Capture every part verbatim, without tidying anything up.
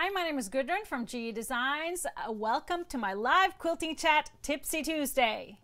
Hi, my name is Gudrun from G E Designs. Uh, welcome to my live quilting chat, Tipsy Tuesday.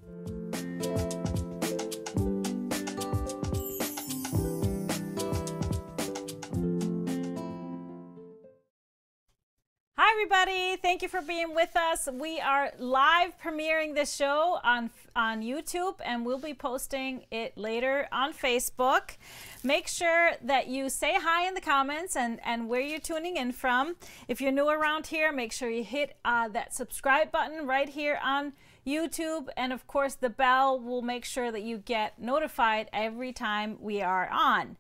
Hi everybody, thank you for being with us. We are live premiering this show on, on YouTube, and we'll be posting it later on Facebook. Make sure that you say hi in the comments and, and where you're tuning in from. If you're new around here, make sure you hit uh, that subscribe button right here on YouTube, and of course the bell will make sure that you get notified every time we are on.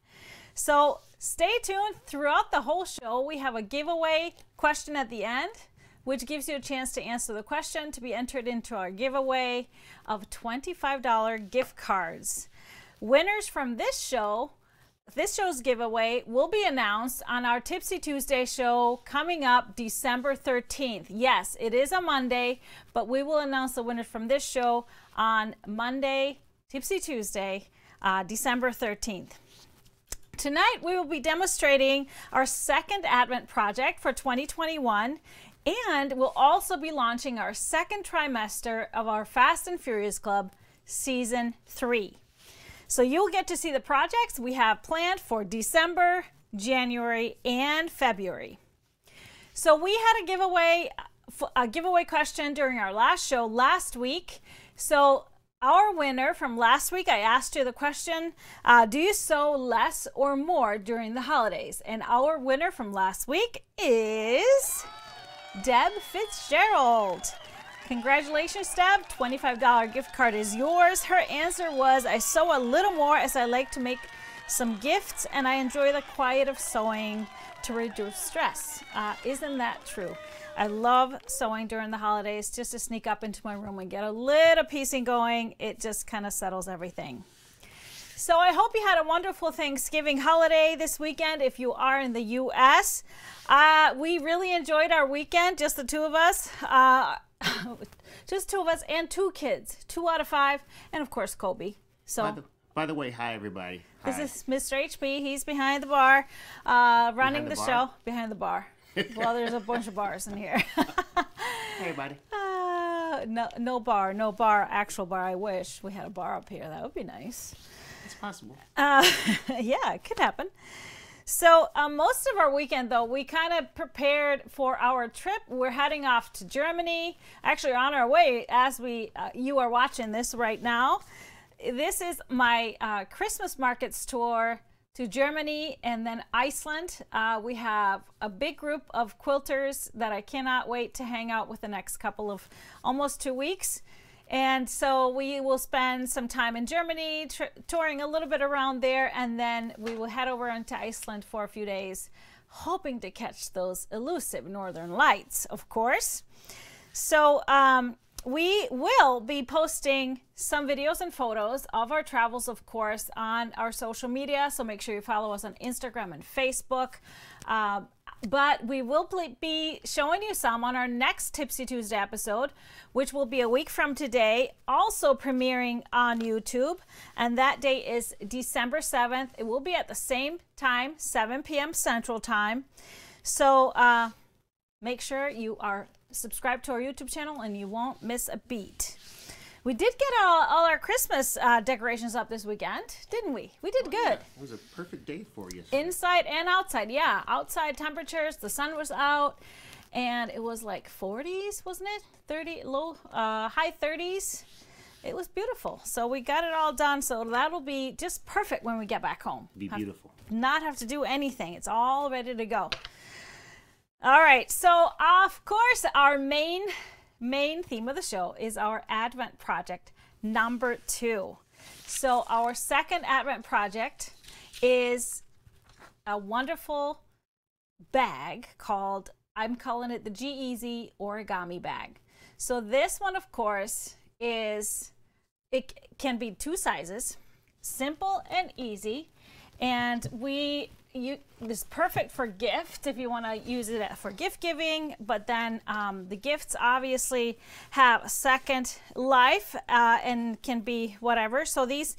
So stay tuned throughout the whole show. We have a giveaway question at the end, which gives you a chance to answer the question to be entered into our giveaway of twenty-five dollar gift cards. Winners from this show, this show's giveaway, will be announced on our Tipsy Tuesday show coming up December thirteenth. Yes, it is a Monday, but we will announce the winner from this show on Monday, Tipsy Tuesday, uh, December thirteenth. Tonight we will be demonstrating our second Advent project for twenty twenty-one, and we'll also be launching our second trimester of our Fast and Furious Club Season three. So you'll get to see the projects we have planned for December, January, and February. So we had a giveaway, a giveaway question during our last show last week. So our winner from last week, I asked you the question, uh, do you sew less or more during the holidays? And our winner from last week is Deb Fitzgerald. Congratulations, Deb. twenty-five dollar gift card is yours. Her answer was, I sew a little more as I like to make some gifts, and I enjoy the quiet of sewing to reduce stress. Uh, isn't that true? I love sewing during the holidays, just to sneak up into my room and get a little piecing going. It just kind of settles everything. So I hope you had a wonderful Thanksgiving holiday this weekend if you are in the U S. Uh, we really enjoyed our weekend, just the two of us. Uh, just two of us and two kids, two out of five, and of course Kobe. So. By the, by the way, hi everybody. Hi. This is Mister H P, he's behind the bar, uh, running the, the bar. show, behind the bar. Well, there's a bunch of bars in here. Hey, buddy. Uh, no, no bar, no bar, actual bar. I wish we had a bar up here. That would be nice. It's possible. Uh, yeah, it could happen. So uh, most of our weekend, though, we kind of prepared for our trip. We're heading off to Germany. Actually, we're on our way as we uh, you are watching this right now. This is my uh, Christmas markets tour to Germany and then Iceland. Uh, we have a big group of quilters that I cannot wait to hang out with the next couple of, almost two weeks. And so we will spend some time in Germany, touring a little bit around there, and then we will head over into Iceland for a few days, hoping to catch those elusive northern lights, of course. So um, we will be posting some videos and photos of our travels, of course, on our social media, so make sure you follow us on Instagram and Facebook. Uh, but we will be showing you some on our next Tipsy Tuesday episode, which will be a week from today, also premiering on YouTube, and that day is December seventh. It will be at the same time, seven p m Central Time. So uh, make sure you are subscribe to our YouTube channel and you won't miss a beat. We did get all, all our Christmas uh, decorations up this weekend, didn't we? We did oh, good. Yeah. It was a perfect day for you. Sir. Inside and outside, yeah. Outside temperatures, the sun was out, and it was like forties, wasn't it? thirty, low, uh, high thirties. It was beautiful. So we got it all done, so that'll be just perfect when we get back home. Be beautiful. Have, not have to do anything. It's all ready to go. All right, so of course our main main theme of the show is our Advent project number two. So our second Advent project is a wonderful bag called, I'm calling it the GEasy Origami Bag. So this one, of course, is, it can be two sizes, simple and easy, and we You, it's perfect for gift if you want to use it for gift giving, but then um, the gifts obviously have a second life uh, and can be whatever. So these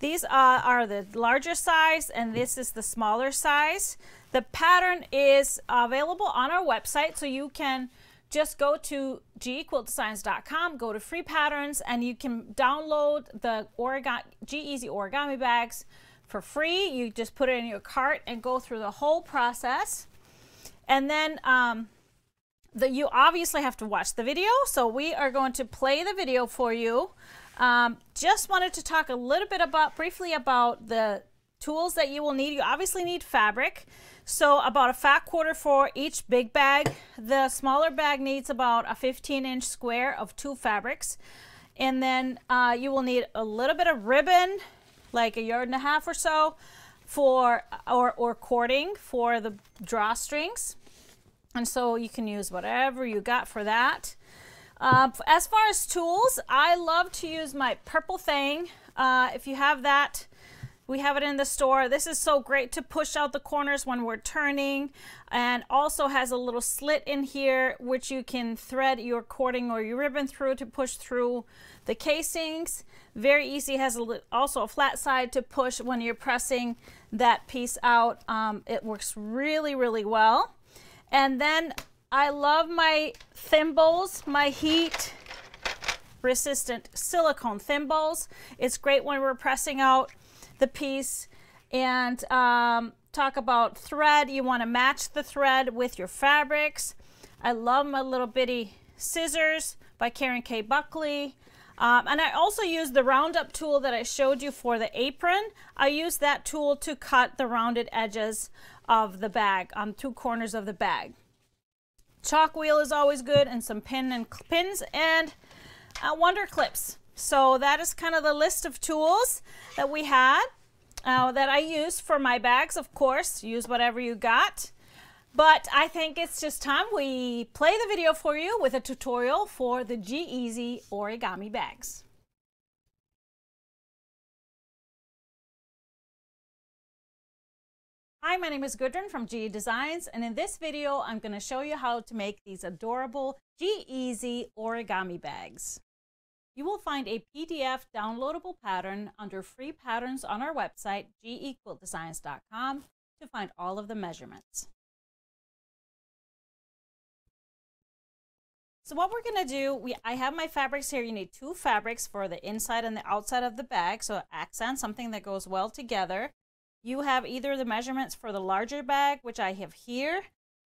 these uh, are the larger size, and this is the smaller size. The pattern is available on our website, so you can just go to G E quilt designs dot com, go to free patterns, and you can download the origami, GEasy Origami Bags for free. You just put it in your cart and go through the whole process. And then um, the, you obviously have to watch the video, so we are going to play the video for you. Um, just wanted to talk a little bit about, briefly about the tools that you will need. You obviously need fabric. So about a fat quarter for each big bag. The smaller bag needs about a fifteen inch square of two fabrics. And then uh, you will need a little bit of ribbon, like a yard and a half or so, for or, or cording for the drawstrings. And so you can use whatever you got for that. Uh, as far as tools, I love to use my purple thing. Uh, if you have that, we have it in the store. This is so great to push out the corners when we're turning, and also has a little slit in here which you can thread your cording or your ribbon through to push through the casings. Very easy. Has a, also a flat side to push when you're pressing that piece out. Um, it works really, really well. And then I love my thimbles, my heat resistant silicone thimbles. It's great when we're pressing out the piece. And um, talk about thread, you want to match the thread with your fabrics. I love my little bitty scissors by Karen K Buckley. Um, and I also use the Roundup tool that I showed you for the apron. I use that tool to cut the rounded edges of the bag on two corners of the bag. Chalk wheel is always good, and some pin and pins and uh, wonder clips. So that is kind of the list of tools that we had, uh, that I use for my bags. Of course, use whatever you got. But I think it's just time we play the video for you with a tutorial for the GEasy Origami Bags. Hi, my name is Gudrun from G E Designs, and in this video I'm going to show you how to make these adorable GEasy Origami Bags. You will find a P D F downloadable pattern under free patterns on our website, G E quilt designs dot com, to find all of the measurements. So what we're going to do, we, I have my fabrics here. You need two fabrics for the inside and the outside of the bag, so accent, something that goes well together. You have either the measurements for the larger bag, which I have here,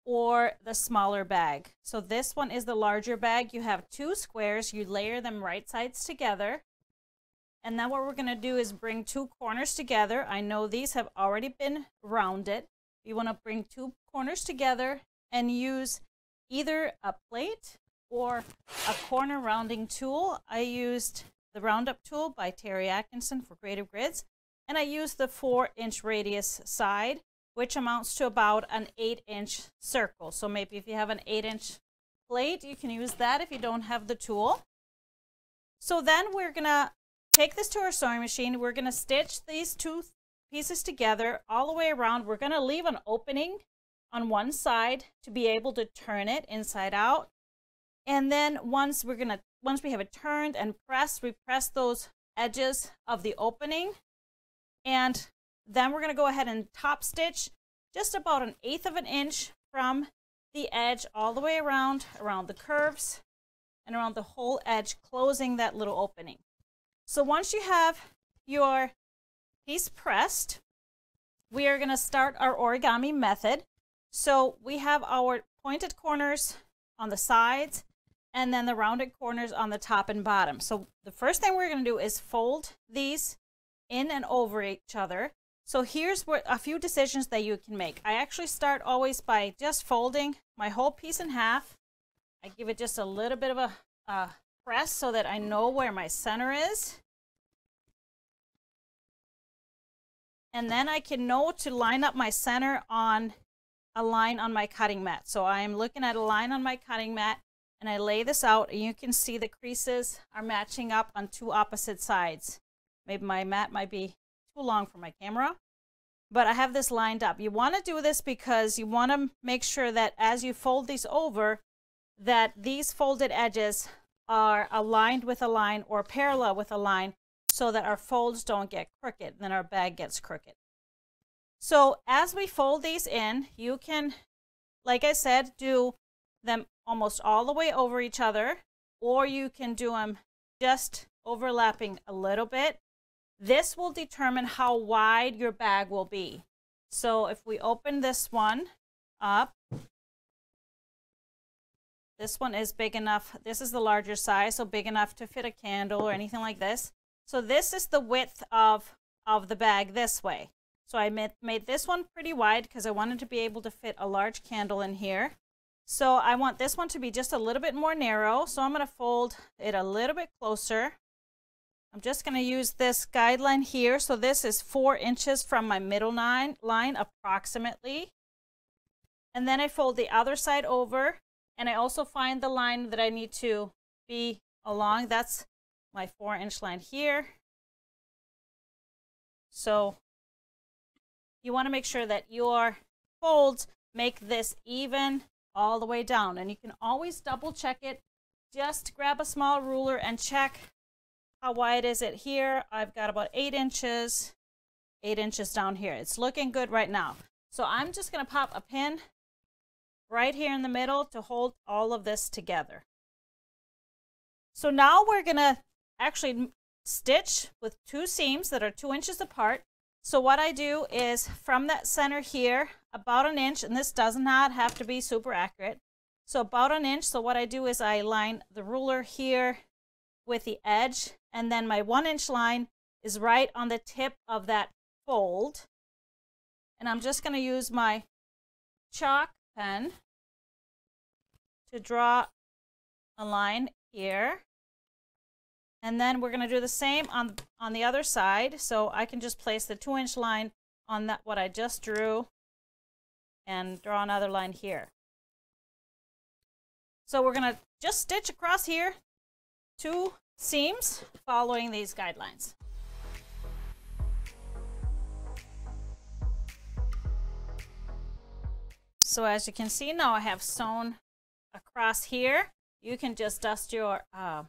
or the smaller bag. So this one is the larger bag. You have two squares, you layer them right sides together, and then what we're going to do is bring two corners together. I know these have already been rounded. You want to bring two corners together and use either a plate or a corner rounding tool. I used the Roundup tool by Terry Atkinson for Creative Grids, and I used the four inch radius side, which amounts to about an eight inch circle. So maybe if you have an eight inch plate, you can use that if you don't have the tool. So then we're going to take this to our sewing machine. We're going to stitch these two pieces together all the way around. We're going to leave an opening on one side to be able to turn it inside out. And then once we're going to, once we have it turned and pressed, we press those edges of the opening, and then we're going to go ahead and top stitch just about an eighth of an inch from the edge all the way around, around the curves and around the whole edge, closing that little opening. So once you have your piece pressed, we are going to start our origami method. So we have our pointed corners on the sides and then the rounded corners on the top and bottom. So the first thing we're going to do is fold these in and over each other. So here's what, a few decisions that you can make. I actually start always by just folding my whole piece in half. I give it just a little bit of a uh, press so that I know where my center is. And then I can know to line up my center on a line on my cutting mat. So I am looking at a line on my cutting mat, and I lay this out, and you can see the creases are matching up on two opposite sides. Maybe my mat might be too long for my camera, but I have this lined up. You want to do this because you want to make sure that as you fold these over, that these folded edges are aligned with a line or parallel with a line, so that our folds don't get crooked and then our bag gets crooked. So as we fold these in, you can, like I said, do them almost all the way over each other, or you can do them just overlapping a little bit. This will determine how wide your bag will be. So if we open this one up, this one is big enough. This is the larger size, so big enough to fit a candle or anything like this. So this is the width of, of the bag this way. So I made, made this one pretty wide because I wanted to be able to fit a large candle in here. So I want this one to be just a little bit more narrow. So I'm going to fold it a little bit closer. I'm just going to use this guideline here. So this is four inches from my middle line, line approximately. And then I fold the other side over, and I also find the line that I need to be along. That's my four inch line here. So you want to make sure that your folds make this even all the way down, and you can always double check it. Just grab a small ruler and check. How wide is it here? I've got about eight inches, eight inches down here. It's looking good right now. So I'm just going to pop a pin right here in the middle to hold all of this together. So now we're going to actually stitch with two seams that are two inches apart. So what I do is from that center here, about an inch, and this does not have to be super accurate. So about an inch. So what I do is I line the ruler here with the edge, and then my one inch line is right on the tip of that fold, and I'm just going to use my chalk pen to draw a line here, and then we're going to do the same on on the other side. So I can just place the two inch line on that what I just drew and draw another line here. So we're going to just stitch across here two seams following these guidelines. So as you can see, now I have sewn across here. You can just dust your uh,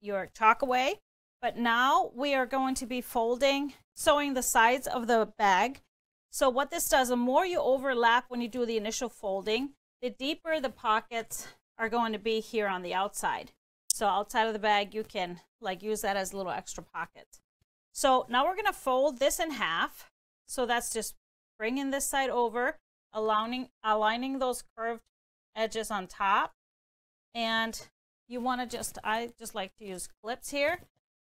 your chalk away. But now we are going to be folding, sewing the sides of the bag. So what this does, the more you overlap when you do the initial folding, the deeper the pockets are going to be here on the outside. So outside of the bag, you can like use that as a little extra pocket. So now we're going to fold this in half. So that's just bringing this side over, aligning, aligning those curved edges on top. And you want to just, I just like to use clips here.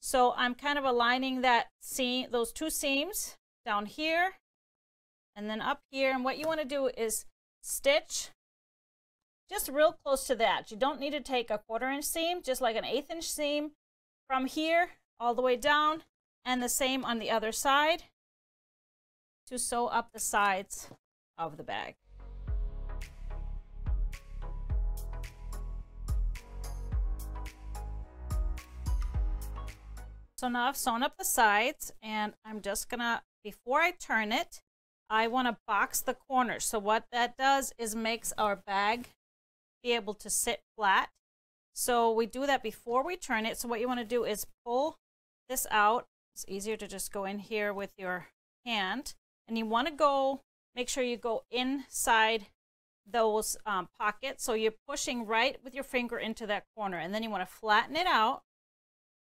So I'm kind of aligning that seam, those two seams down here and then up here. And what you want to do is stitch just real close to that. You don't need to take a quarter inch seam, just like an eighth inch seam from here all the way down, and the same on the other side to sew up the sides of the bag. So now I've sewn up the sides, and I'm just gonna, before I turn it, I wanna box the corners. So what that does is makes our bag be able to sit flat. So we do that before we turn it. So what you want to do is pull this out. It's easier to just go in here with your hand, and you want to go make sure you go inside those um, pockets. So you're pushing right with your finger into that corner, and then you want to flatten it out,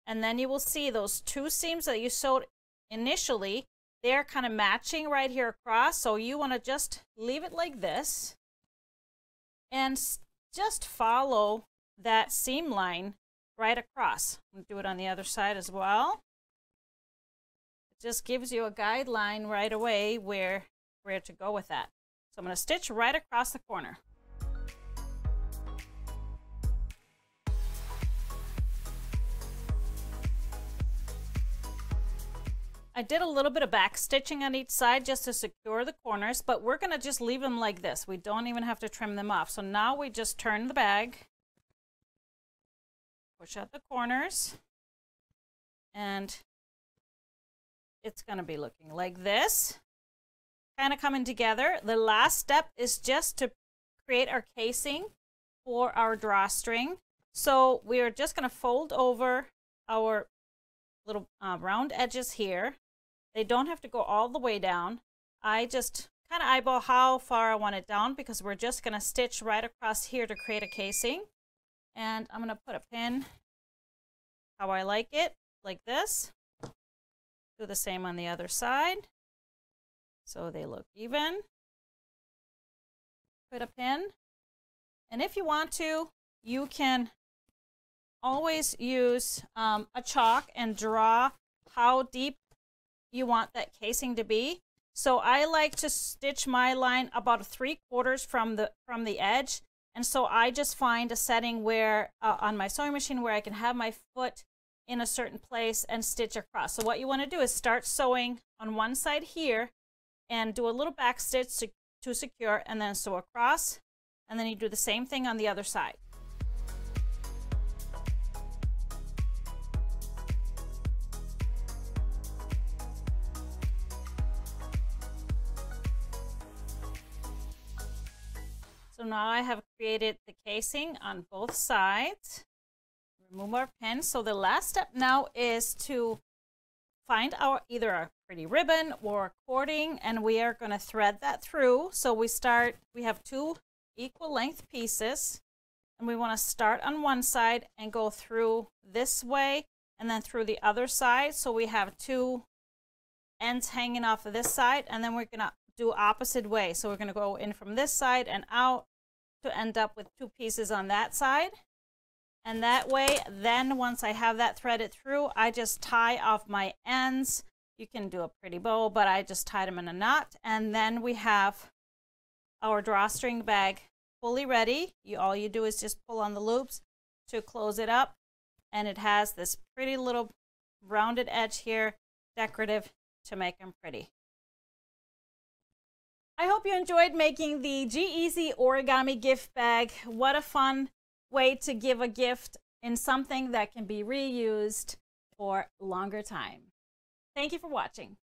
and then you will see those two seams that you sewed initially, they're kind of matching right here across. So you want to just leave it like this and just follow that seam line right across. I'm going to do it on the other side as well. It just gives you a guideline right away where, where to go with that. So I'm going to stitch right across the corner. I did a little bit of back stitching on each side just to secure the corners, but we're going to just leave them like this. We don't even have to trim them off. So now we just turn the bag, push out the corners, and it's going to be looking like this, kind of coming together. The last step is just to create our casing for our drawstring. So we are just going to fold over our little uh, round edges here. They don't have to go all the way down. I just kind of eyeball how far I want it down, because we're just going to stitch right across here to create a casing. And I'm going to put a pin how I like it, like this. Do the same on the other side so they look even. Put a pin. And if you want to, you can always use um, a chalk and draw how deep you want that casing to be. So I like to stitch my line about three quarters from the from the edge, and so I just find a setting where uh, on my sewing machine where I can have my foot in a certain place and stitch across. So what you want to do is start sewing on one side here and do a little back stitch to, to secure, and then sew across, and then you do the same thing on the other side. So now I have created the casing on both sides. Remove our pin. So the last step now is to find our either a pretty ribbon or cording, and we are going to thread that through. So we start, we have two equal length pieces, and we want to start on one side and go through this way and then through the other side. So we have two ends hanging off of this side, and then we're going to do opposite way. So we're going to go in from this side and out to end up with two pieces on that side. And that way, then once I have that threaded through, I just tie off my ends. You can do a pretty bow, but I just tied them in a knot. And then we have our drawstring bag fully ready. You, all you do is just pull on the loops to close it up. And it has this pretty little rounded edge here, decorative to make them pretty. I hope you enjoyed making the GEasy Origami Gift Bag. What a fun way to give a gift in something that can be reused for longer time. Thank you for watching.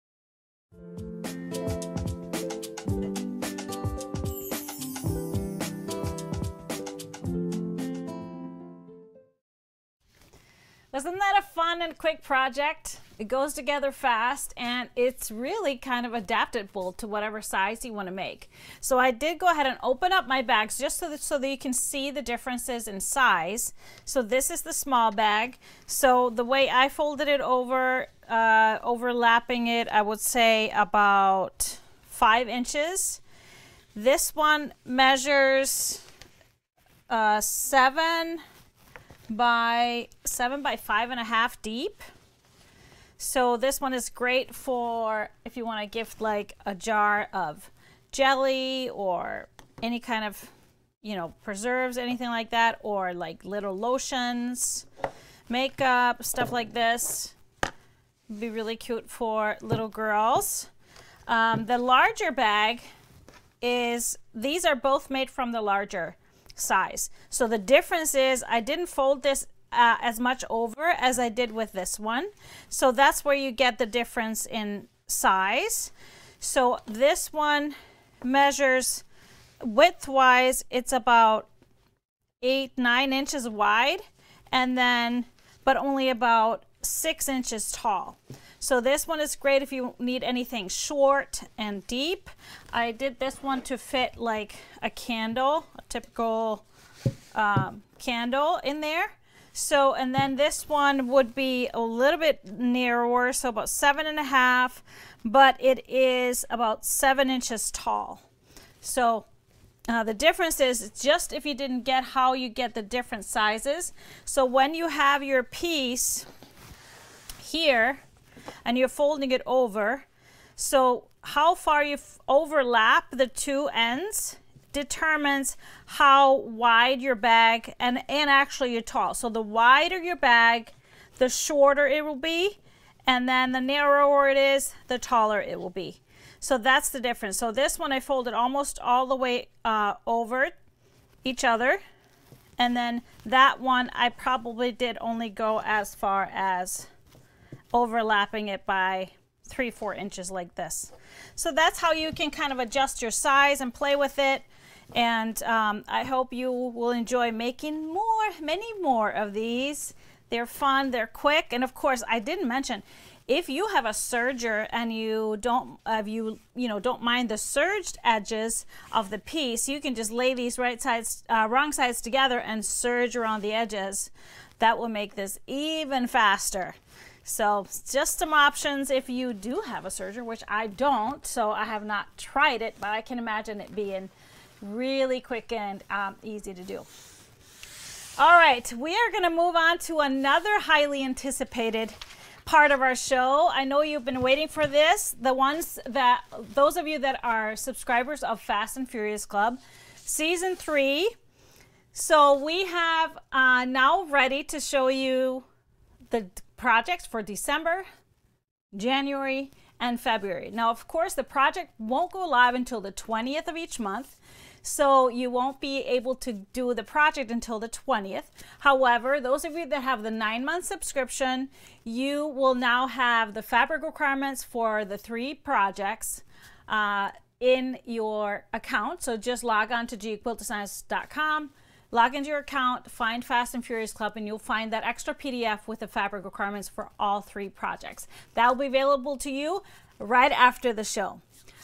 Wasn't that a fun and quick project? It goes together fast, and it's really kind of adaptable to whatever size you want to make. So I did go ahead and open up my bags just so that, so that you can see the differences in size. So this is the small bag. So the way I folded it over, uh, overlapping it, I would say about five inches. This one measures uh, seven by seven by five and a half deep. So this one is great for if you want to gift like a jar of jelly or any kind of, you know, preserves, anything like that, or like little lotions, makeup, stuff like this. It'd be really cute for little girls. Um, the larger bag is, these are both made from the larger size. So the difference is I didn't fold this uh, as much over as I did with this one. So that's where you get the difference in size. So this one measures width-wise, it's about eight, nine inches wide, and then, but only about six inches tall. So this one is great if you need anything short and deep. I did this one to fit like a candle, a typical um, candle in there. So, and then this one would be a little bit narrower, so about seven and a half, but it is about seven inches tall. So Uh, the difference is just if you didn't get how you get the different sizes. So when you have your piece here and you're folding it over, so how far you f overlap the two ends determines how wide your bag and, and actually your tall. So the wider your bag, the shorter it will be, and then the narrower it is, the taller it will be. So that's the difference. So this one I folded almost all the way uh, over each other. And then that one I probably did only go as far as overlapping it by three, four inches like this. So that's how you can kind of adjust your size and play with it. And um, I hope you will enjoy making more, many more of these They're fun, they're quick, and of course, I didn't mention, if you have a serger and you don't, uh, you you know, don't mind the serged edges of the piece, you can just lay these right sides, uh, wrong sides together and serge around the edges. That will make this even faster. So just some options if you do have a serger, which I don't, so I have not tried it, but I can imagine it being really quick and um, easy to do. All right, we are gonna move on to another highly anticipated part of our show. I know you've been waiting for this. The ones that, those of you that are subscribers of Fast and Furious Club, season three. So we have uh, now ready to show you the projects for December, January, and February. Now, of course, the project won't go live until the twentieth of each month. So you won't be able to do the project until the twentieth. However, those of you that have the nine month subscription, you will now have the fabric requirements for the three projects uh, in your account. So just log on to G E quilt designs dot com, log into your account, find Fast and Furious Club, and you'll find that extra P D F with the fabric requirements for all three projects. That will be available to you right after the show.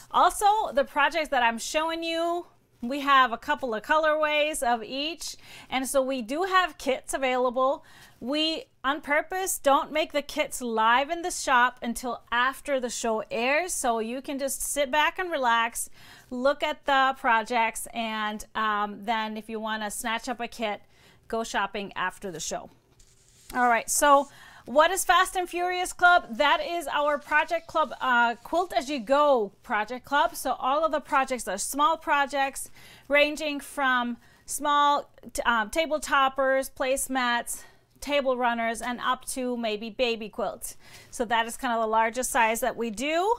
Also, the projects that I'm showing you, we have a couple of colorways of each, and so we do have kits available. We, on purpose, don't make the kits live in the shop until after the show airs, so you can just sit back and relax, look at the projects, and um, then if you want to snatch up a kit, go shopping after the show. All right, so what is Fast and Furious Club? That is our project club, uh, Quilt As You Go project club. So all of the projects are small projects, ranging from small um, table toppers, placemats, table runners, and up to maybe baby quilts. So that is kind of the largest size that we do.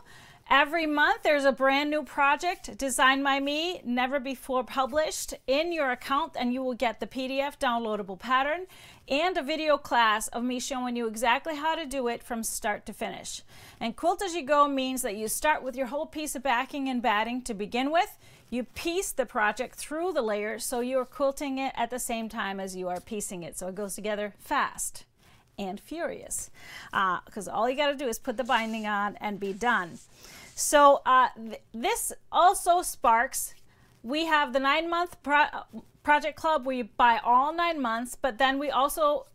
Every month there's a brand new project designed by me, never before published, in your account, and you will get the P D F downloadable pattern and a video class of me showing you exactly how to do it from start to finish. And Quilt As You Go means that you start with your whole piece of backing and batting to begin with. You piece the project through the layers, so you're quilting it at the same time as you are piecing it, so it goes together fast and furious, because uh, all you got to do is put the binding on and be done. So uh, th this also sparks, we have the nine month pro project club where you buy all nine months, but then we also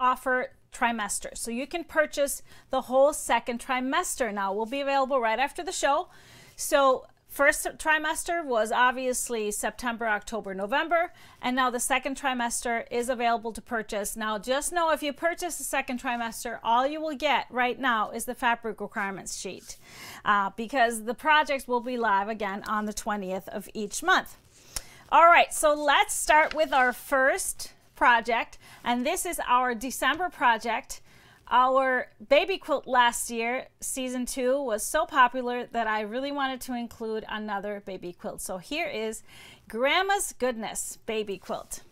offer trimesters. So you can purchase the whole second trimester now. Will be available right after the show. So first trimester was obviously September, October, November, and now the second trimester is available to purchase. Now just know if you purchase the second trimester, all you will get right now is the fabric requirements sheet, uh, because the projects will be live again on the twentieth of each month. All right, so let's start with our first project, and this is our December project. Our baby quilt last year, season two, was so popular that I really wanted to include another baby quilt. So here is Grandma's Goodness Baby Quilt.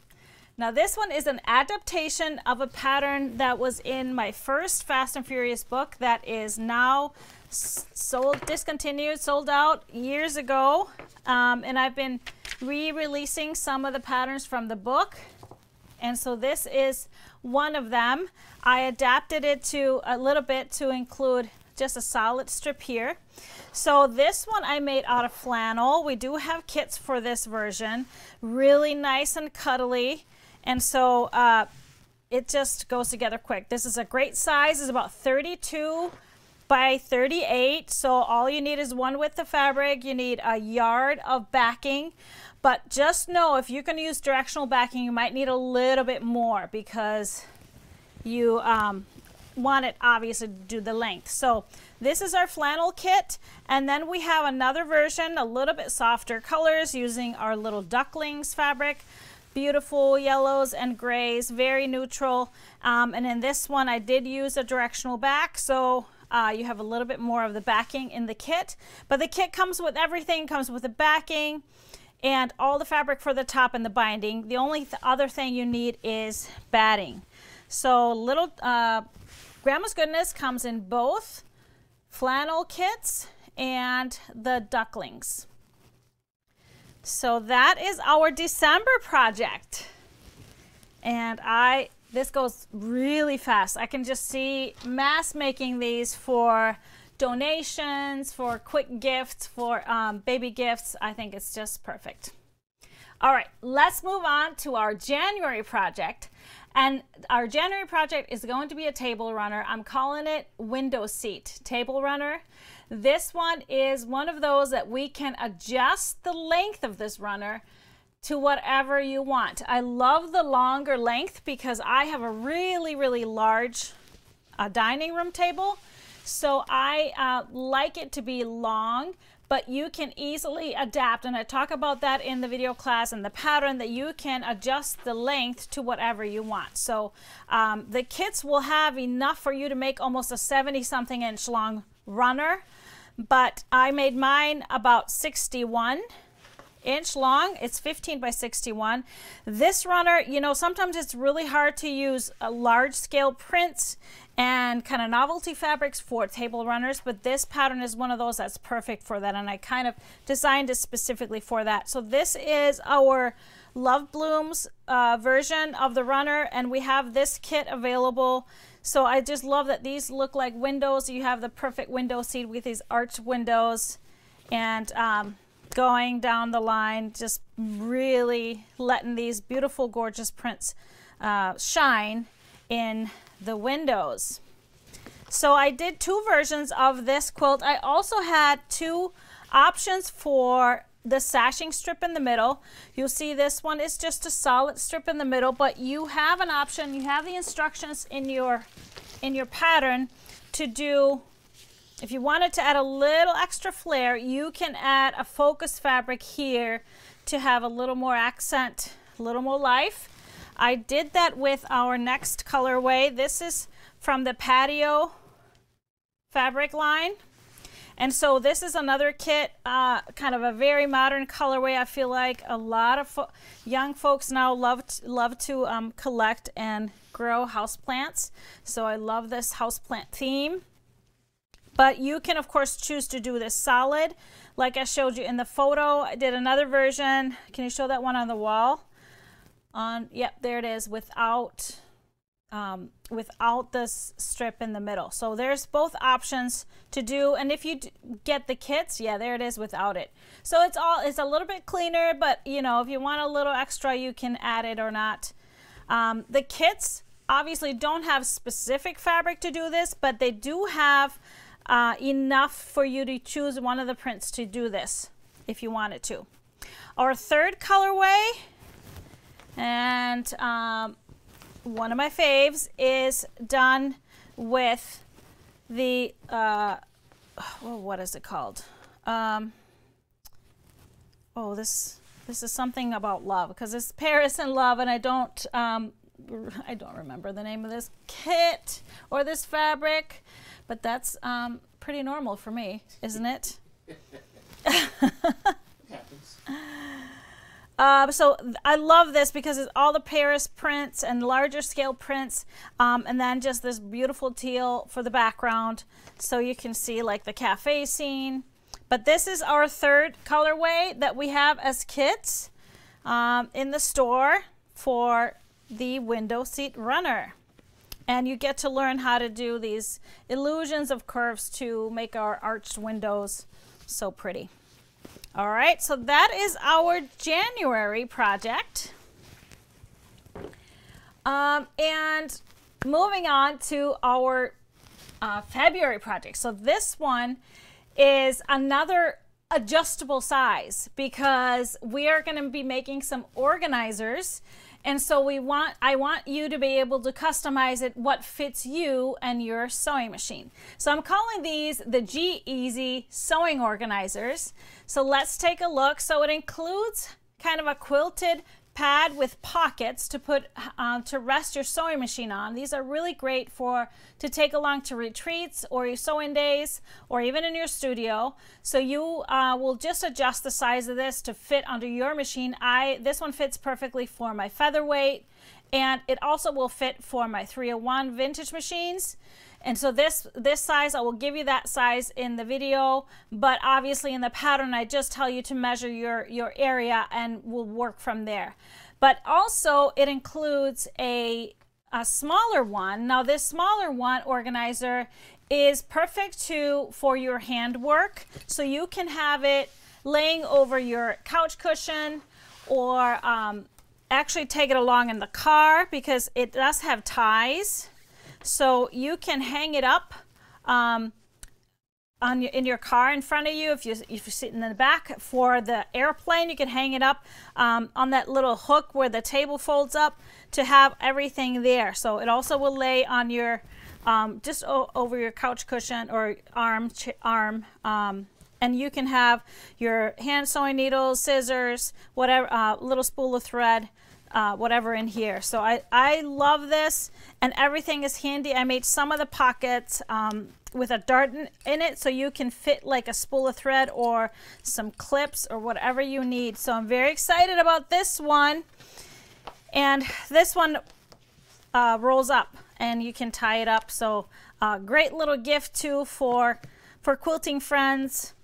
Now this one is an adaptation of a pattern that was in my first Fast and Furious book that is now sold, discontinued, sold out years ago. Um, and I've been re-releasing some of the patterns from the book. And so this is one of them. I adapted it to a little bit to include just a solid strip here. So this one I made out of flannel. We do have kits for this version. Really nice and cuddly. And so uh, it just goes together quick. This is a great size. It's about thirty-two by thirty-eight. So all you need is one width of fabric. You need a yard of backing. But just know if you're going to use directional backing, you might need a little bit more because you um, want it obviously to do the length. So this is our flannel kit, and then we have another version, a little bit softer colors using our little ducklings fabric. Beautiful yellows and grays, very neutral. Um, and in this one I did use a directional back, so Uh, you have a little bit more of the backing in the kit. But the kit comes with everything, comes with the backing and all the fabric for the top and the binding. The only th other thing you need is batting. So little uh, Grandma's Goodness comes in both flannel kits and the ducklings. So that is our December project. And I This goes really fast. I can just see mass making these for donations, for quick gifts, for um, baby gifts. I think it's just perfect. All right, let's move on to our January project. And our January project is going to be a table runner. I'm calling it Window Seat Table Runner. This one is one of those that we can adjust the length of this runner to whatever you want. I love the longer length because I have a really, really large uh, dining room table. So I uh, like it to be long, but you can easily adapt. And I talk about that in the video class and the pattern that you can adjust the length to whatever you want. So um, the kits will have enough for you to make almost a seventy something inch long runner, but I made mine about sixty-one inch long. It's fifteen by sixty-one. This runner, you know, sometimes it's really hard to use a large scale prints and kind of novelty fabrics for table runners, but this pattern is one of those that's perfect for that, and I kind of designed it specifically for that. So this is our Love Blooms uh, version of the runner, and we have this kit available. So I just love that these look like windows. You have the perfect window seat with these arched windows, and um, going down the line, just really letting these beautiful, gorgeous prints uh, shine in the windows. So I did two versions of this quilt. I also had two options for the sashing strip in the middle. You'll see this one is just a solid strip in the middle, but you have an option, you have the instructions in your in your pattern to do. If you wanted to add a little extra flair, you can add a focus fabric here to have a little more accent, a little more life. I did that with our next colorway. This is from the Patio fabric line. And so this is another kit, uh, kind of a very modern colorway. I feel like a lot of fo young folks now love, love to um, collect and grow houseplants. So I love this houseplant theme. But you can, of course, choose to do this solid, like I showed you in the photo. I did another version. Can you show that one on the wall? On, yep, there it is, without, um, without this strip in the middle. So there's both options to do. And if you d get the kits, yeah, there it is without it. So it's all, it's a little bit cleaner, but, you know, if you want a little extra, you can add it or not. Um, the kits obviously don't have specific fabric to do this, but they do have... Uh, enough for you to choose one of the prints to do this if you wanted to. Our third colorway, and um, one of my faves, is done with the uh, oh, what is it called? Um, oh, this this is something about love, because it's Paris in Love, and I don't um, I don't remember the name of this kit or this fabric. But that's um, pretty normal for me, isn't it? Happens. Uh, so I love this because it's all the Paris prints and larger scale prints, um, and then just this beautiful teal for the background, so you can see like the cafe scene. But this is our third colorway that we have as kits um, in the store for the window seat runner. And you get to learn how to do these illusions of curves to make our arched windows so pretty. All right, so that is our January project. Um, and moving on to our uh, February project. So this one is another adjustable size, because we are going to be making some organizers. And so we want, I want you to be able to customize it what fits you and your sewing machine. So I'm calling these the GEasy Sewing Organizers. So let's take a look. So it includes kind of a quilted pad with pockets to put uh, to rest your sewing machine on. These are really great for to take along to retreats or your sewing days, or even in your studio. So you uh, will just adjust the size of this to fit under your machine. I this one fits perfectly for my featherweight, and it also will fit for my three oh one vintage machines. And so this this size, I will give you that size in the video, but obviously in the pattern I just tell you to measure your your area and we'll work from there. But also it includes a a smaller one. Now this smaller one organizer is perfect too for your handwork. So you can have it laying over your couch cushion, or um, actually take it along in the car because it does have ties. So you can hang it up um, on your, in your car in front of you. If, you, if you're sitting in the back for the airplane, you can hang it up um, on that little hook where the table folds up to have everything there. So it also will lay on your, um, just o over your couch cushion or arm, ch arm um, and you can have your hand sewing needles, scissors, whatever, uh, little spool of thread, uh, whatever in here. So I, I love this, and everything is handy. I made some of the pockets um, with a dart in, in it, so you can fit like a spool of thread or some clips or whatever you need. So I'm very excited about this one. And this one uh, rolls up and you can tie it up. So uh, great little gift too for, for quilting friends.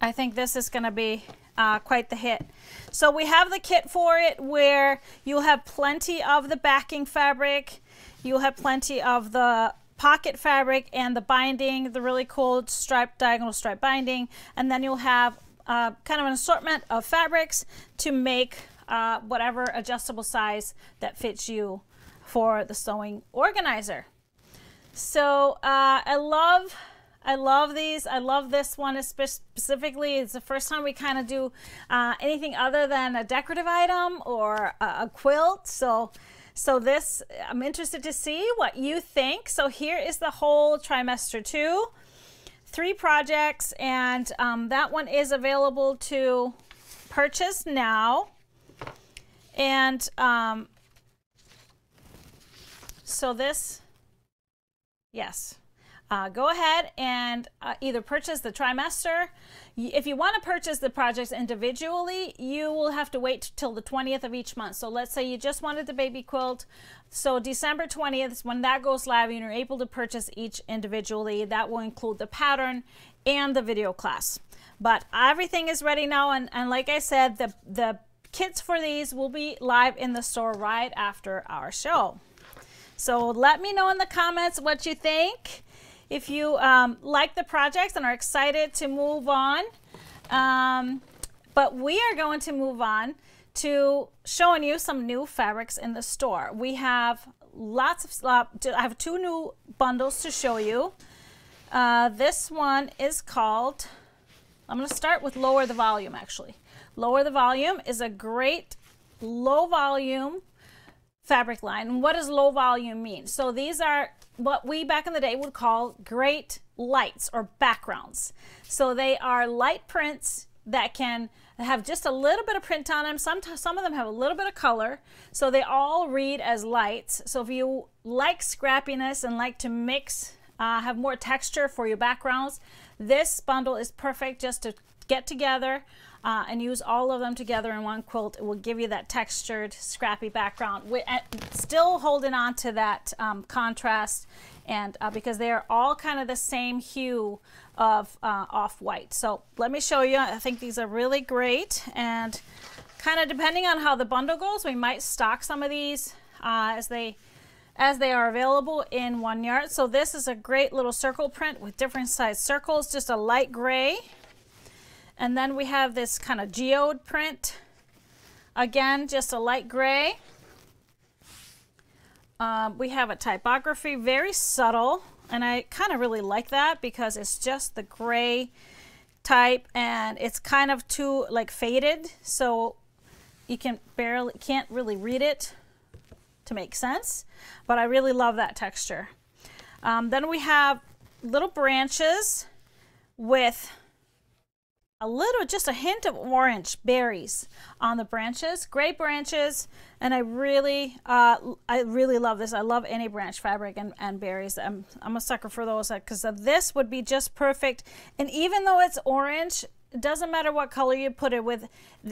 I think this is going to be uh, quite the hit. So we have the kit for it where you'll have plenty of the backing fabric, you'll have plenty of the pocket fabric and the binding, the really cool striped, diagonal stripe binding, and then you'll have uh, kind of an assortment of fabrics to make uh, whatever adjustable size that fits you for the sewing organizer. So uh, I love I love these. I love this one specifically. It's the first time we kind of do uh, anything other than a decorative item or a, a quilt. So, so this, I'm interested to see what you think. So here is the whole trimester two, three projects, and um, that one is available to purchase now. And um, so this, yes. Uh, go ahead and uh, either purchase the trimester. If you want to purchase the projects individually, you will have to wait till the twentieth of each month. So let's say you just wanted the baby quilt. So December twentieth is when that goes live and you're able to purchase each individually. That will include the pattern and the video class. But everything is ready now. And, and like I said, the, the kits for these will be live in the store right after our show. So let me know in the comments what you think. If you um, like the projects and are excited to move on, um, but we are going to move on to showing you some new fabrics in the store. We have lots of, uh, I have two new bundles to show you. Uh, this one is called, I'm gonna start with Lower the Volume actually. Lower the Volume is a great low volume fabric line. And what does low volume mean? So these are what we back in the day would call great lights or backgrounds. So they are light prints that can have just a little bit of print on them. Some, some of them have a little bit of color. So they all read as lights. So if you like scrappiness and like to mix, uh, have more texture for your backgrounds, this bundle is perfect just to get together uh, and use all of them together in one quilt. It will give you that textured, scrappy background, with, uh, still holding on to that um, contrast, and uh, because they are all kind of the same hue of uh, off-white. So let me show you. I think these are really great, and kind of depending on how the bundle goes, we might stock some of these uh, as they as they are available in one yard. So this is a great little circle print with different size circles, just a light gray. And then we have this kind of geode print. Again, just a light gray. Um, we have a typography, very subtle. And I kind of really like that because it's just the gray type and it's kind of too like faded. So you can barely, can't really read it to make sense. But I really love that texture. Um, then we have little branches with a little, just a hint of orange berries on the branches, gray branches, and I really, uh, I really love this. I love any branch fabric and, and berries. I'm, I'm a sucker for those because this would be just perfect. And even though it's orange, it doesn't matter what color you put it with.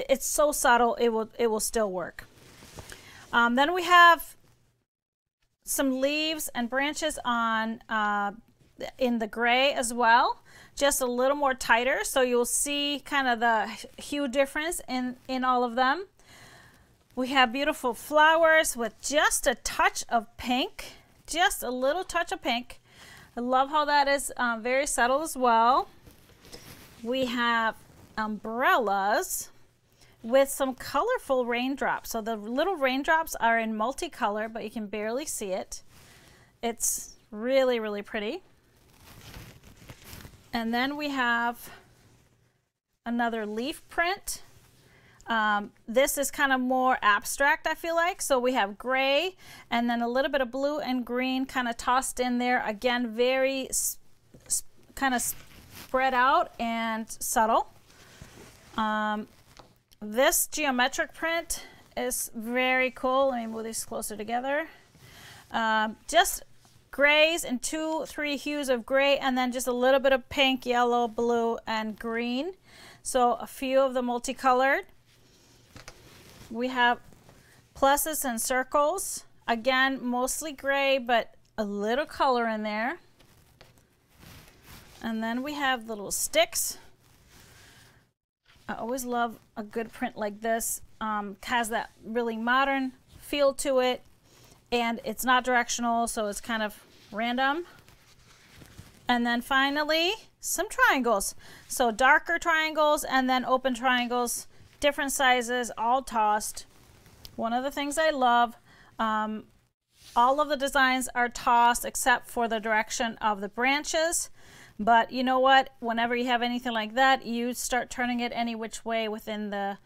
It's so subtle, it will, it will still work. Um, then we have some leaves and branches on uh, in the gray as well. Just a little more tighter, so you'll see kind of the hue difference in, in all of them. We have beautiful flowers with just a touch of pink, just a little touch of pink. I love how that is um, very subtle as well. We have umbrellas with some colorful raindrops. So the little raindrops are in multicolor, but you can barely see it. It's really, really pretty. And then we have another leaf print. Um, this is kind of more abstract, I feel like. So we have gray and then a little bit of blue and green kind of tossed in there. Again, very kind of spread out and subtle. Um, this geometric print is very cool. Let me move these closer together. Um, just grays and two, three hues of gray, and then just a little bit of pink, yellow, blue, and green. So a few of the multicolored. We have pluses and circles, again mostly gray but a little color in there. And then we have little sticks. I always love a good print like this. Um, has that really modern feel to it, and it's not directional, so it's kind of random. And then finally some triangles, so darker triangles and then open triangles, different sizes, all tossed. One of the things I love, um, all of the designs are tossed except for the direction of the branches, but you know what, whenever you have anything like that, you start turning it any which way within the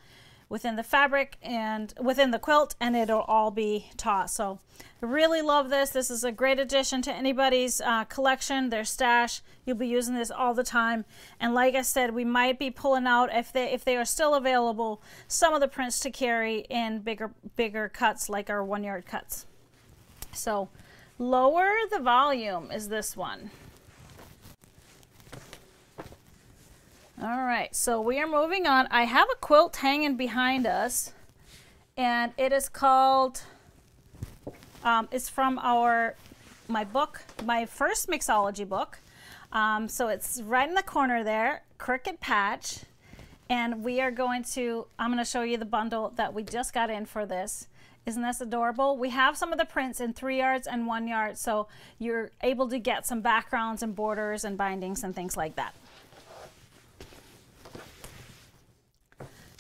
within the fabric and within the quilt, and it'll all be tossed. So I really love this. This is a great addition to anybody's uh, collection, their stash. You'll be using this all the time. And like I said, we might be pulling out, if they if they are still available, some of the prints to carry in bigger bigger cuts, like our one yard cuts. So Lower the Volume is this one. All right, so we are moving on. I have a quilt hanging behind us, and it is called, um, it's from our, my book, my first Mixology book. Um, so it's right in the corner there, Cricut Patch. And we are going to, I'm gonna show you the bundle that we just got in for this. Isn't this adorable? We have some of the prints in three yards and one yard, so you're able to get some backgrounds and borders and bindings and things like that.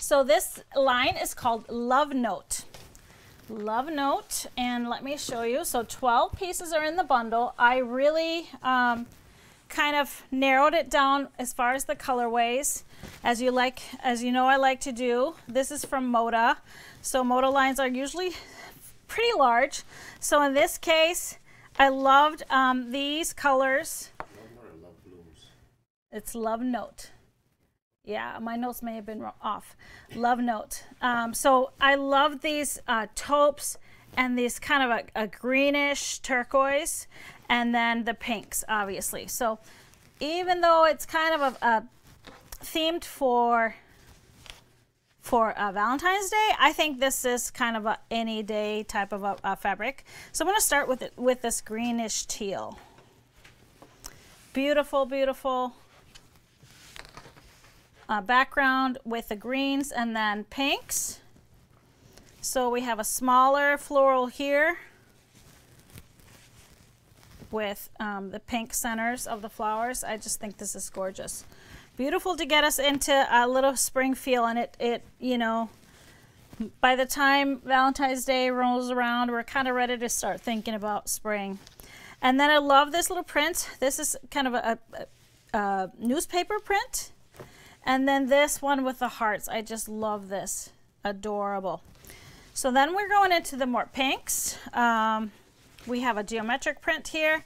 So this line is called Love Note. Love Note, and let me show you. So twelve pieces are in the bundle. I really um, kind of narrowed it down as far as the colorways. As you like, as you know, I like to do. This is from Moda. So Moda lines are usually pretty large. So in this case, I loved um, these colors. Love Blooms. It's Love Note. Yeah, my notes may have been off. Love Note. Um, so I love these uh, taupes and these kind of a, a greenish turquoise, and then the pinks, obviously. So even though it's kind of a, a themed for for uh, Valentine's Day, I think this is kind of a any day type of a, a fabric. So I'm going to start with it, with this greenish teal. Beautiful, beautiful. Uh, background with the greens and then pinks. So we have a smaller floral here with um, the pink centers of the flowers. I just think this is gorgeous. Beautiful to get us into a little spring feel, and it, it you know, by the time Valentine's Day rolls around, we're kind of ready to start thinking about spring. And then I love this little print. This is kind of a, a, a newspaper print. And then this one with the hearts. I just love this. Adorable. So then we're going into the more pinks. Um, we have a geometric print here.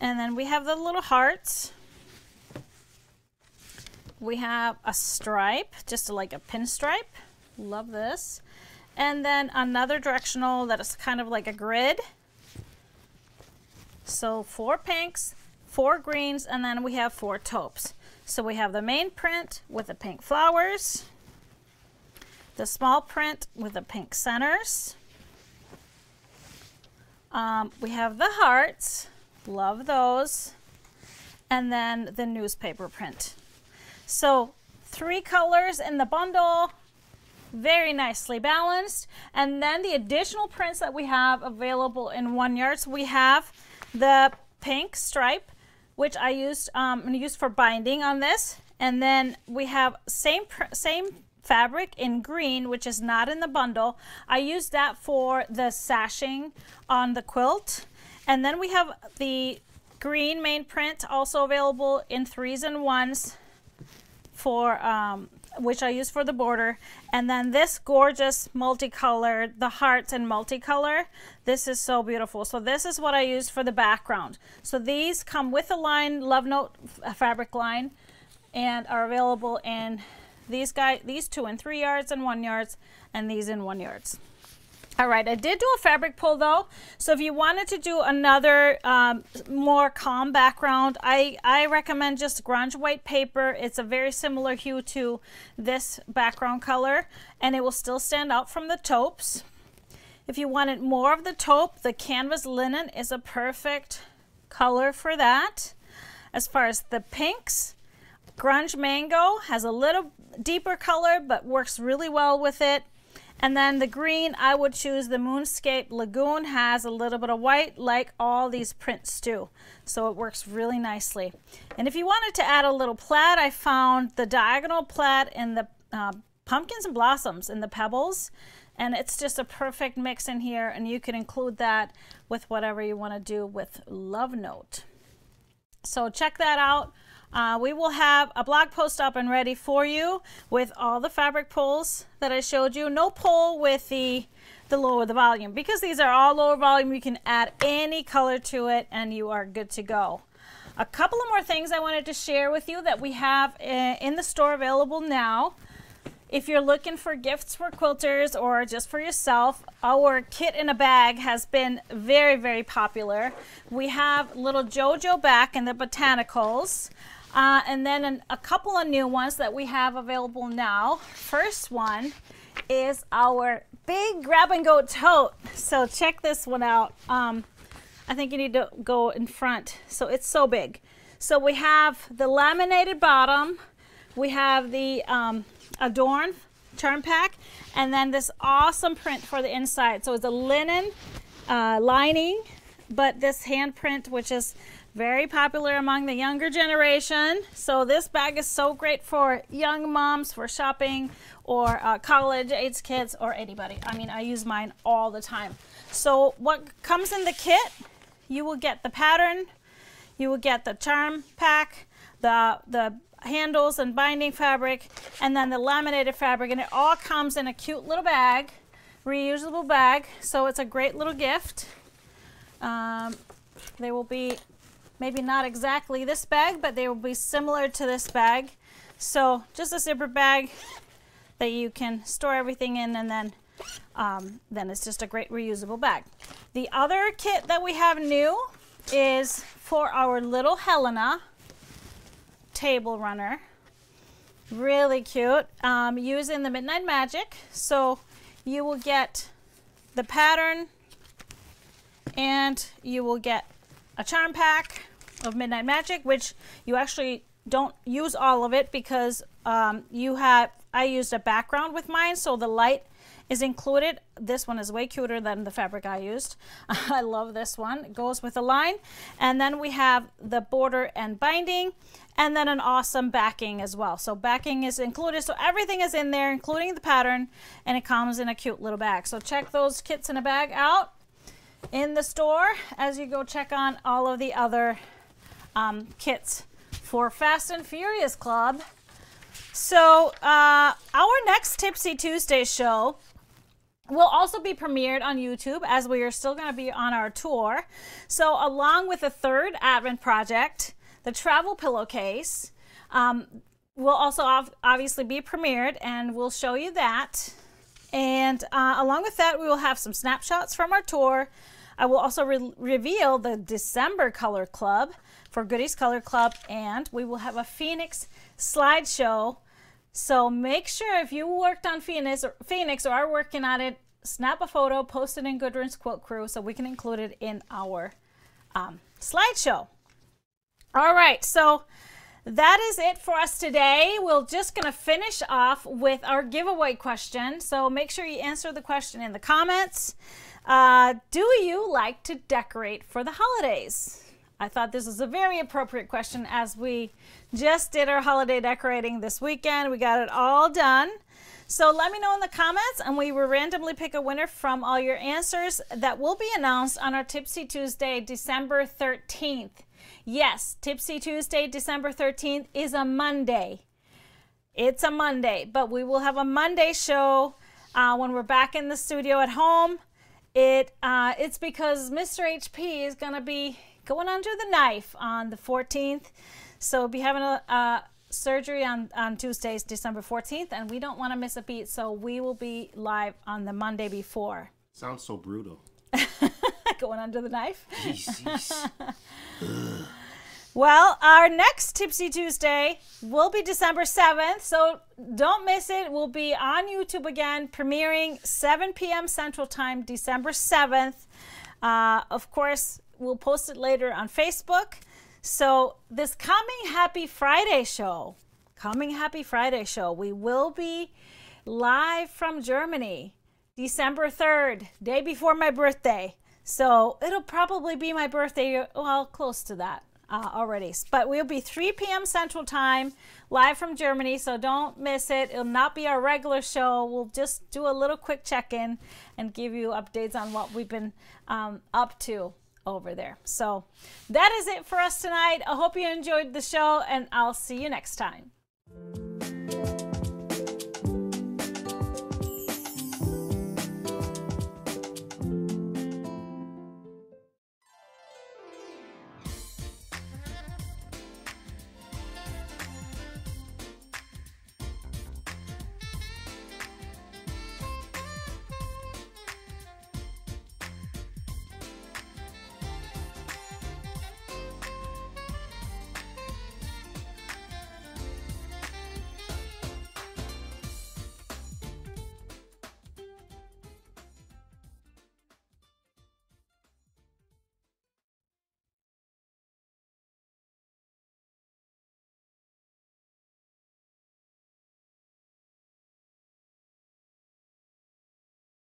And then we have the little hearts. We have a stripe, just like a pinstripe. Love this. And then another directional that is kind of like a grid. So four pinks, four greens, and then we have four taupes. So we have the main print with the pink flowers, the small print with the pink centers. Um, we have the hearts, love those, and then the newspaper print. So three colors in the bundle, very nicely balanced. And then the additional prints that we have available in one yard, so we have the pink stripe, which I used um, I'm gonna use for binding on this, and then we have same same fabric in green, which is not in the bundle. I used that for the sashing on the quilt. And then we have the green main print also available in threes and ones for um, which I use for the border. And then this gorgeous multicolored, the hearts in multicolor, this is so beautiful. So this is what I use for the background. So these come with a line, Love Note fabric line, and are available in these guys, these two in three yards and one yards, and these in one yards. All right, I did do a fabric pull though, so if you wanted to do another um, more calm background, I, I recommend just grunge white paper. It's a very similar hue to this background color, and it will still stand out from the taupes. If you wanted more of the taupe, the canvas linen is a perfect color for that. As far as the pinks, grunge mango has a little deeper color but works really well with it. And then the green, I would choose the Moonscape Lagoon, has a little bit of white like all these prints do. So it works really nicely. And if you wanted to add a little plaid, I found the diagonal plaid in the uh, Pumpkins and Blossoms in the Pebbles. And it's just a perfect mix in here, and you can include that with whatever you want to do with Love Note. So check that out. Uh, we will have a blog post up and ready for you with all the fabric pulls that I showed you. No pull with the, the lower the volume, because these are all lower volume. You can add any color to it and you are good to go. A couple of more things I wanted to share with you that we have in the store available now. If you're looking for gifts for quilters or just for yourself, our kit in a bag has been very, very popular. We have little JoJo back in the Botanicals. Uh, and then an, a couple of new ones that we have available now. First one is our big grab-and-go tote. So check this one out. Um, I think you need to go in front. So it's so big. So we have the laminated bottom. We have the um, Adorn Charm Pack. And then this awesome print for the inside. So it's a linen uh, lining, but this handprint, which is very popular among the younger generation. So this bag is so great for young moms, for shopping, or uh, college age kids, or anybody. I mean, I use mine all the time. So what comes in the kit, you will get the pattern, you will get the charm pack, the, the handles and binding fabric, and then the laminated fabric, and it all comes in a cute little bag, reusable bag. So it's a great little gift. Um, they will be maybe not exactly this bag, but they will be similar to this bag. So just a zipper bag that you can store everything in, and then um, then it's just a great reusable bag. The other kit that we have new is for our little Helena table runner. Really cute, um, using the Midnight Magic. So you will get the pattern and you will get a charm pack of Midnight Magic, which you actually don't use all of it, because um, you have, I used a background with mine, so the light is included. This one is way cuter than the fabric I used. I love this one. It goes with a line. And then we have the border and binding, and then an awesome backing as well. So backing is included. So everything is in there, including the pattern, and it comes in a cute little bag. So check those kits in a bag out in the store as you go check on all of the other um, kits for Fast and Furious Club. So uh, our next Tipsy Tuesday show will also be premiered on YouTube, as we are still going to be on our tour. So along with the third Advent Project, the travel pillowcase um, will also obviously be premiered, and we'll show you that. And uh, along with that, we will have some snapshots from our tour. I will also re reveal the December Color Club for Goody's Color Club, and we will have a Phoenix slideshow. So make sure if you worked on Phoenix or, Phoenix or are working on it, snap a photo, post it in Gudrun's Quilt Crew so we can include it in our um, slideshow. All right, so that is it for us today. We're just going to finish off with our giveaway question. So make sure you answer the question in the comments. Uh, do you like to decorate for the holidays? I thought this was a very appropriate question as we just did our holiday decorating this weekend. We got it all done. So let me know in the comments, and we will randomly pick a winner from all your answers that will be announced on our Tipsy Tuesday, December thirteenth. Yes, Tipsy Tuesday, December thirteenth is a Monday. It's a Monday, but we will have a Monday show uh, when we're back in the studio at home. It uh, it's because Mister H P is gonna be going under the knife on the fourteenth. So we'll be having a, a surgery on, on Tuesdays, December fourteenth, and we don't want to miss a beat, so we will be live on the Monday before. Sounds so brutal. Going under the knife. Jeez, jeez. Well, our next Tipsy Tuesday will be December seventh, so don't miss it. We'll be on YouTube again, premiering seven p m Central Time, December seventh. Uh, of course, we'll post it later on Facebook. So this coming Happy Friday show, coming Happy Friday show, we will be live from Germany, December third, day before my birthday. So it'll probably be my birthday, well, close to that uh, already. But we'll be three p m Central Time, live from Germany, so don't miss it. It'll not be our regular show. We'll just do a little quick check-in and give you updates on what we've been um, up to over there. So that is it for us tonight. I hope you enjoyed the show, and I'll see you next time.